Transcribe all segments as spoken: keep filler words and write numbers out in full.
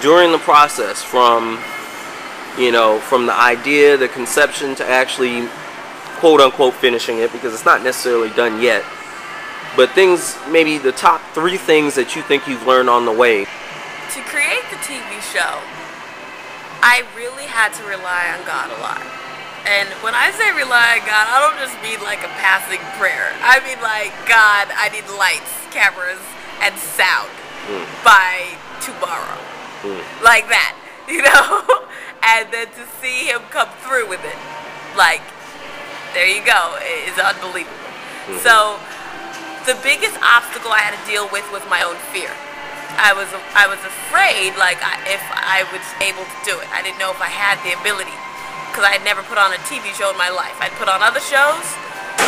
during the process, from, you know, from the idea, the conception, to actually quote-unquote finishing it, because it's not necessarily done yet. But things, maybe the top three things that you think you've learned on the way. To create the T V show, I really had to rely on God a lot. And when I say rely on God, I don't just mean like a passing prayer. I mean like, God, I need lights, cameras, and sound mm. by tomorrow. Mm. Like that, you know? And then to see Him come through with it, like, there you go, it's unbelievable. Mm-hmm. So the biggest obstacle I had to deal with was my own fear. I was I was afraid, like, I, if I was able to do it. I didn't know if I had the ability, because I had never put on a T V show in my life. I'd put on other shows,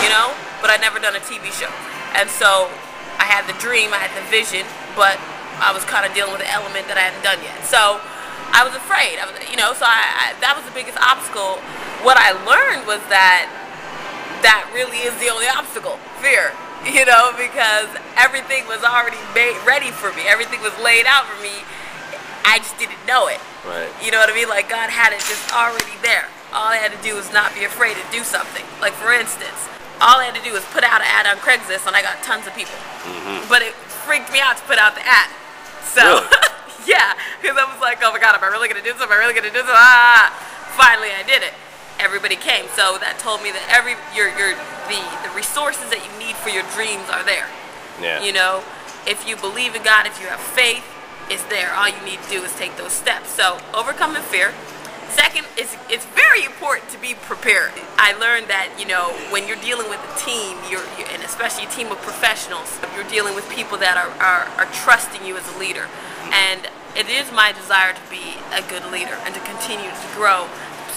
you know, but I'd never done a T V show. And so I had the dream, I had the vision, but I was kind of dealing with an element that I hadn't done yet. So I was afraid, I was, you know, so I, I, that was the biggest obstacle. What I learned was that that really is the only obstacle, fear. You know, because everything was already made ready for me. Everything was laid out for me. I just didn't know it. Right. You know what I mean? Like, God had it just already there. All I had to do was not be afraid to do something. Like, for instance, all I had to do was put out an ad on Craigslist, and I got tons of people. Mm-hmm. But it freaked me out to put out the ad. So, really? Yeah, because I was like, oh my God, am I really going to do this? Am I really going to do this? Ah, finally I did it. Everybody came, so that told me that every your your the the resources that you need for your dreams are there. Yeah. You know, if you believe in God, if you have faith, it's there. All you need to do is take those steps. So overcoming fear. Second, it's it's very important to be prepared. I learned that, you know, when you're dealing with a team, you're, you're and especially a team of professionals, you're dealing with people that are are, are trusting you as a leader. And it is my desire to be a good leader and to continue to grow.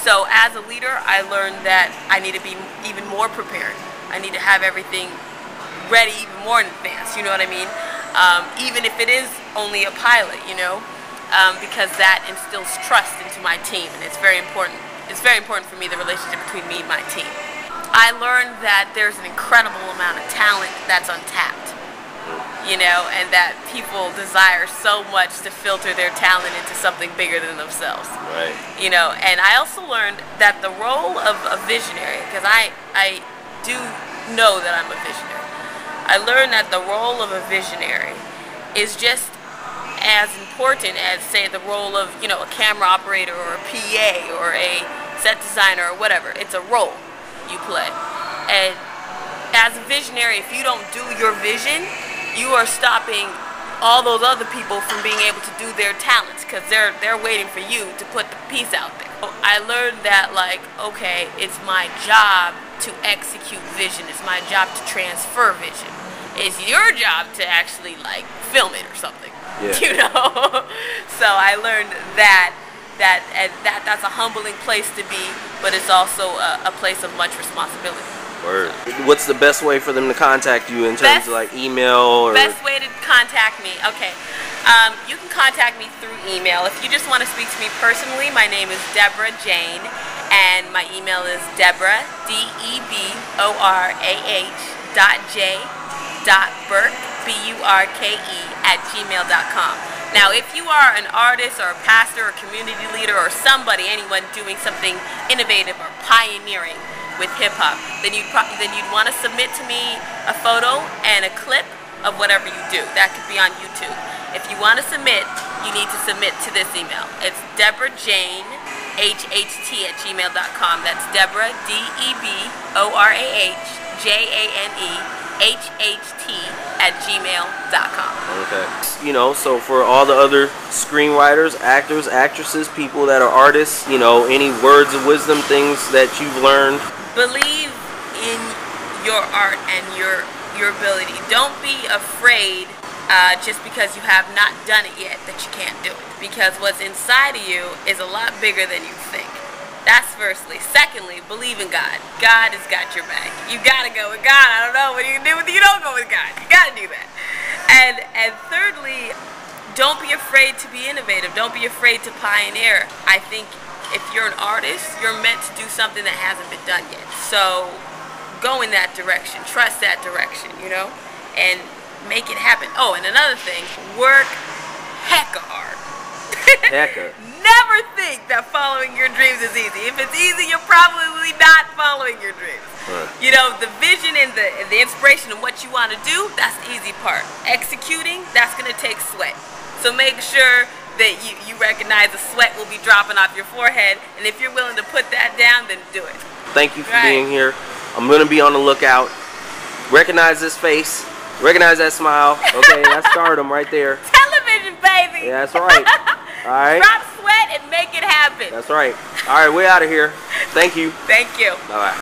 So as a leader, I learned that I need to be even more prepared. I need to have everything ready even more in advance, you know what I mean? Um, even if it is only a pilot, you know, um, because that instills trust into my team, and it's very important. It's very important for me, the relationship between me and my team. I learned that there's an incredible amount of talent that's untapped, you know, and that people desire so much to filter their talent into something bigger than themselves. Right. You know, and I also learned that the role of a visionary, because I, I do know that I'm a visionary, I learned that the role of a visionary is just as important as, say, the role of, you know, a camera operator or a P A or a set designer or whatever. It's a role you play. And as a visionary, if you don't do your vision, you are stopping all those other people from being able to do their talents, because they're they're waiting for you to put the piece out there. I learned that, like, okay, it's my job to execute vision. It's my job to transfer vision. It's your job to actually, like, film it or something. Yeah. You know? So I learned that that and that that's a humbling place to be, but it's also a, a place of much responsibility. Or what's the best way for them to contact you in terms best, of like email? Or best way to contact me? Okay. Um, you can contact me through email. If you just want to speak to me personally, my name is Deborah Jane, and my email is Deborah, D E B O R A H dot J dot Burke, B U R K E, at gmail dot com. Now, if you are an artist or a pastor or community leader or somebody, anyone doing something innovative or pioneering with hip-hop, then you'd probably then you'd want to submit to me a photo and a clip of whatever you do. That could be on YouTube. If you want to submit, you need to submit to this email. It's Deborah Jane H H T at gmail dot com. That's Deborah, D E B O R A H J A N E H H T at gmail dot com. Okay. You know, so for all the other screenwriters, actors, actresses, people that are artists, you know, any words of wisdom, things that you've learned? Believe in your art and your your ability. Don't be afraid uh, just because you have not done it yet that you can't do it. Because what's inside of you is a lot bigger than you think. That's firstly. Secondly, believe in God. God has got your back. You gotta go with God. I don't know what you can do with it. You don't go with God. You gotta do that. And and thirdly, don't be afraid to be innovative. Don't be afraid to pioneer. I think if you're an artist, you're meant to do something that hasn't been done yet. So go in that direction. Trust that direction, you know, and make it happen. Oh, and another thing, work hecka hard. checkup. Never think that following your dreams is easy. If it's easy, you're probably not following your dreams. Right. You know, the vision and the, and the inspiration of what you want to do, that's the easy part. Executing, that's going to take sweat. So make sure that you, you recognize the sweat will be dropping off your forehead. And if you're willing to put that down, then do it. Thank you for right. being here. I'm going to be on the lookout. Recognize this face. Recognize that smile. Okay, that's stardom right there. Television, baby. Yeah, that's right. All right. Drop sweat and make it happen. That's right. All right, we're out of here. Thank you. Thank you. Bye-bye.